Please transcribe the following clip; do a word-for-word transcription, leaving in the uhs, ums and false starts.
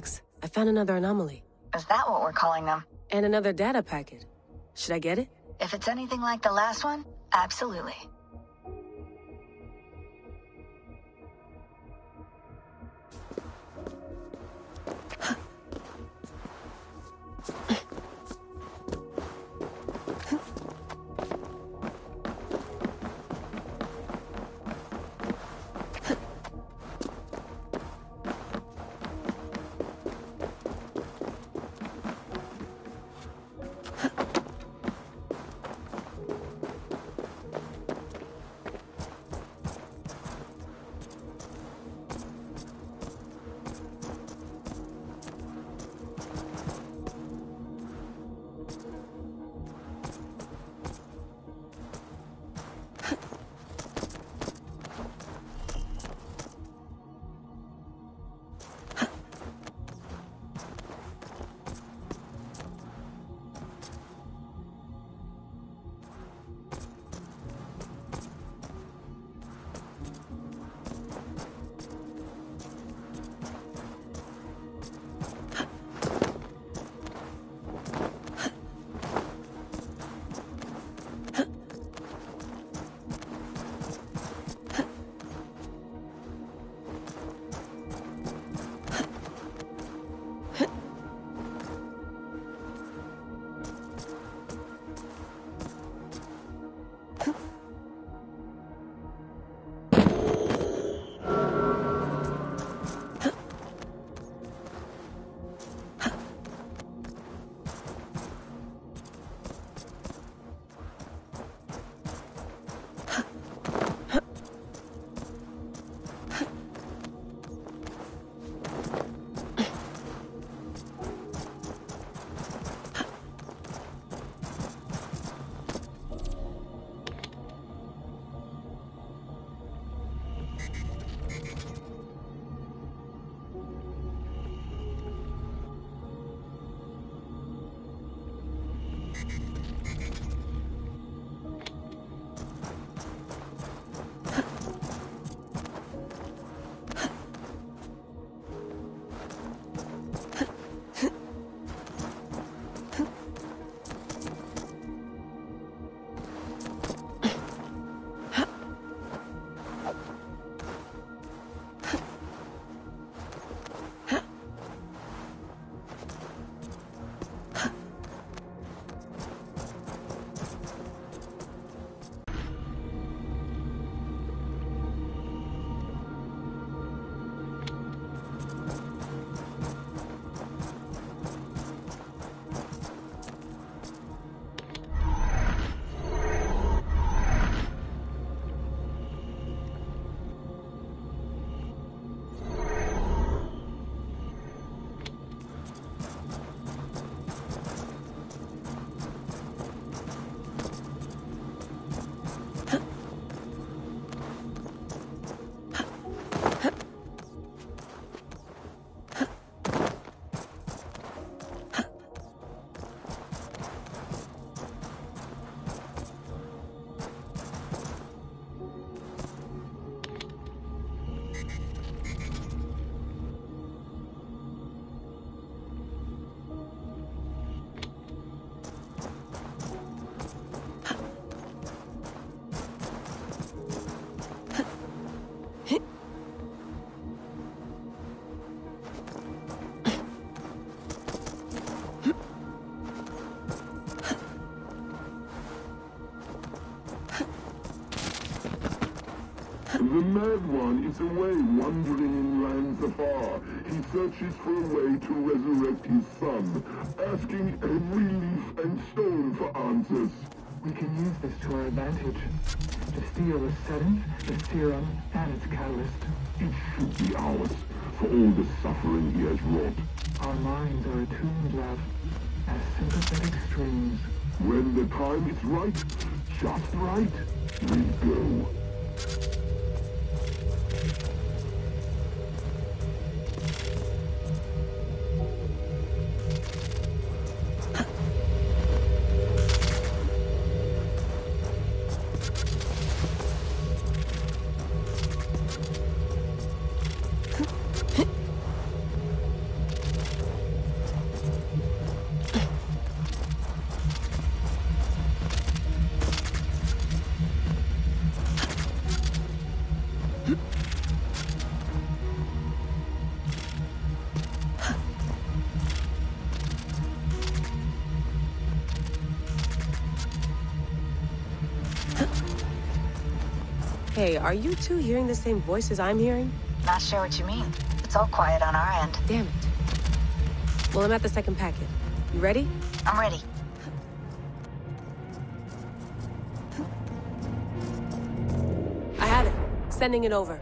Max, I found another anomaly. Is that what we're calling them? And another data packet. Should I get it? If it's anything like the last one, absolutely. The mad one is away wandering in lands afar. He searches for a way to resurrect his son, asking every leaf and stone for answers. We can use this to our advantage. The steel is sedent, the serum, and its catalyst. It should be ours, for all the suffering he has wrought. Our minds are attuned, love, as sympathetic strings. When the time is right, just right, we go. Okay, are you two hearing the same voices I'm hearing? Not sure what you mean. It's all quiet on our end. Damn it. Well, I'm at the second packet. You ready? I'm ready. I have it. Sending it over.